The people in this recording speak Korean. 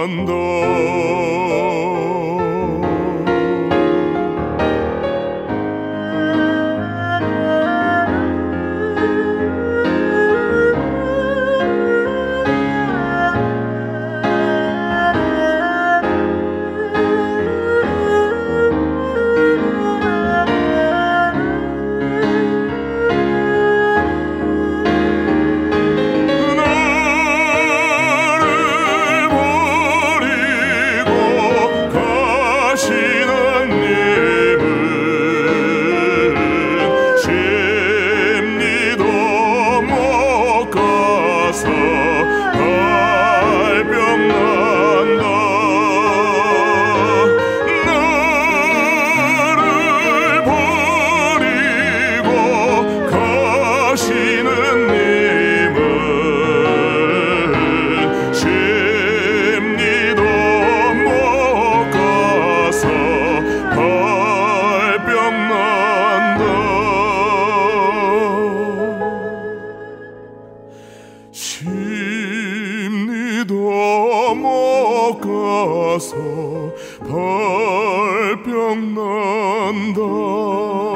한다. 심리도 못 가서 발병 난다.